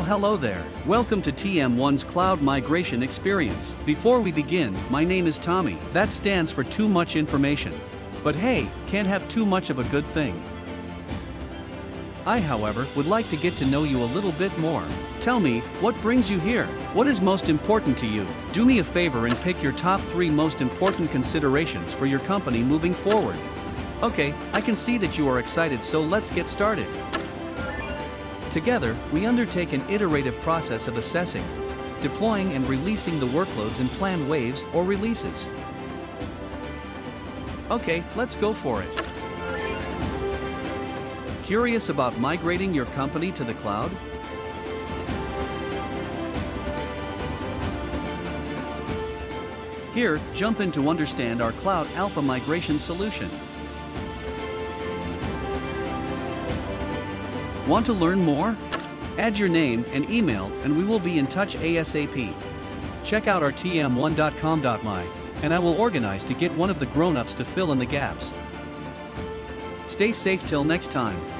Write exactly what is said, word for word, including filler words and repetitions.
Well, hello there. Welcome to T M one's Cloud Migration Experience. Before we begin, my name is Tommy. That stands for too much information. But hey, can't have too much of a good thing. I, however, would like to get to know you a little bit more. Tell me, what brings you here? What is most important to you? Do me a favor and pick your top three most important considerations for your company moving forward. Okay, I can see that you are excited, so let's get started. Together, we undertake an iterative process of assessing, deploying and releasing the workloads in planned waves or releases. Okay, let's go for it. Curious about migrating your company to the cloud? Here, jump in to understand our Cloud Alpha Migration solution. Want to learn more? Add your name and email and we will be in touch ASAP. Check out our T M one dot com dot my and I will organize to get one of the grown-ups to fill in the gaps. Stay safe till next time.